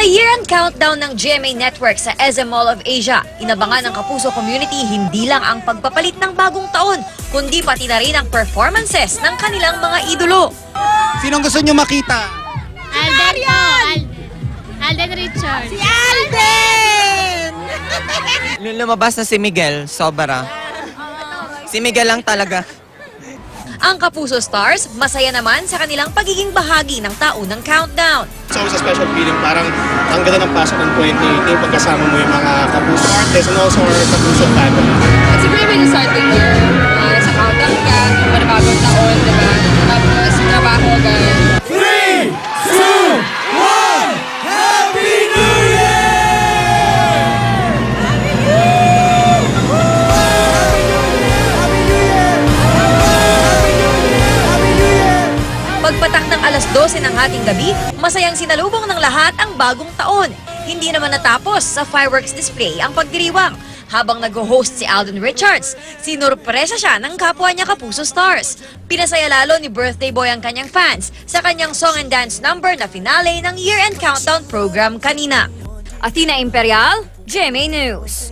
Sa year-end countdown ng GMA Network sa SM Mall of Asia, inabangan ng Kapuso community hindi lang ang pagpapalit ng bagong taon, kundi pati na rin ang performances ng kanilang mga idolo. Sinong gusto nyo makita? Alden po! Alden Richard. Si Alden! Nung lumabas na si Miguel, sobra. Si Miguel lang talaga. Ang Kapuso Stars, masaya naman sa kanilang pagiging bahagi ng taunang countdown. It's always a special feeling, parang ang ganda ng pasok ng 2018 pagkasama mo yung mga Kapuso artists and also our Kapuso family. It's a great way to start the year. Sa countdown ka, panibagong taon, diba? Tapos, trabaho ka. 3, 2, 1, Happy New Year! Pagpatak ng alas 12 ng hating gabi, masayang sinalubong ng lahat ang bagong taon. Hindi naman natapos sa fireworks display ang pagdiriwang. Habang nag-host si Alden Richards, sinurpresa siya ng kapwa niya Kapuso Stars. Pinasaya lalo ni birthday boy ang kanyang fans sa kanyang song and dance number na finale ng year-end countdown program kanina. Athena Imperial, GMA News.